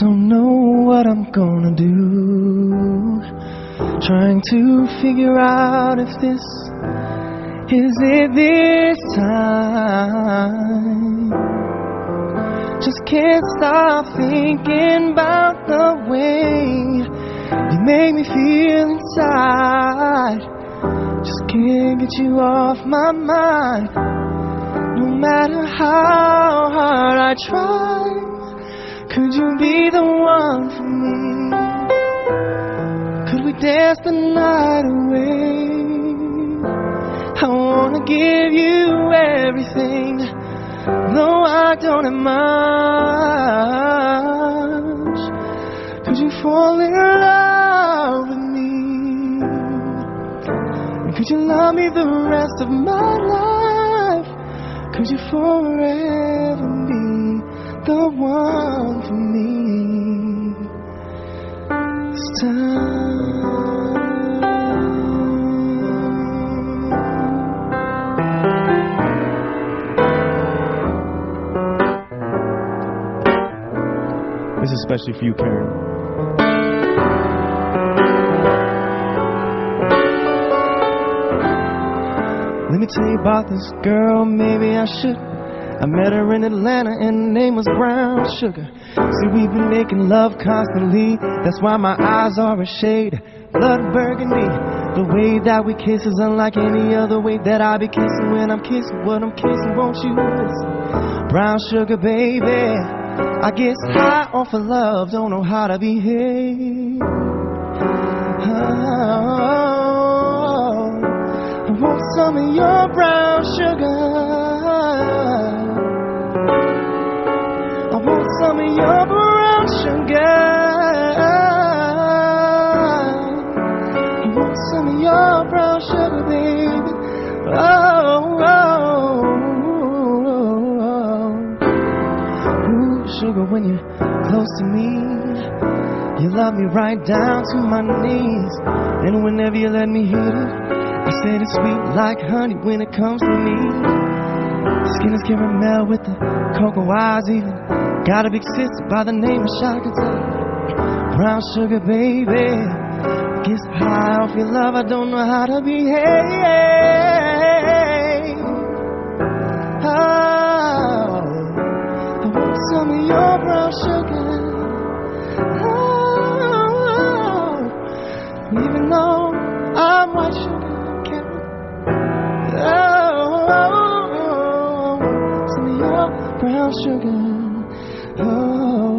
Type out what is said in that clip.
Don't know what I'm gonna do. Trying to figure out if this is it this time. Just can't stop thinking about the way you make me feel inside. Just can't get you off my mind. No matter how hard I try, could you be the one for me? Could we dance the night away? I wanna give you everything, though I don't have much. Could you fall in love with me? And could you love me the rest of my life? Could you forever be the one for me this time? This is especially for you, Karen. Let me tell you about this girl, maybe I should. I met her in Atlanta and her name was Brown Sugar. See, we've been making love constantly. That's why my eyes are a shade blood burgundy. The way that we kiss is unlike any other way that I be kissing. When I'm kissing what I'm kissing, won't you listen? Brown Sugar, baby, I guess high off of love, don't know how to behave. Oh, I want some of your brown sugar. I want some of your brown sugar. I want some of your brown sugar, baby. Oh, oh, oh, oh. Ooh, sugar, when you're close to me, you love me right down to my knees. And whenever you let me hit it, I said it's sweet like honey when it comes to me. Skin is caramel with the cocoa eyes even. Got a big sister by the name of Shaka Tae. Brown sugar, baby, gets high off your love, I don't know how to behave. Oh, I want some of your brown sugar. Oh, even though I'm white sugar, Karen. Oh, some of your brown sugar. Oh.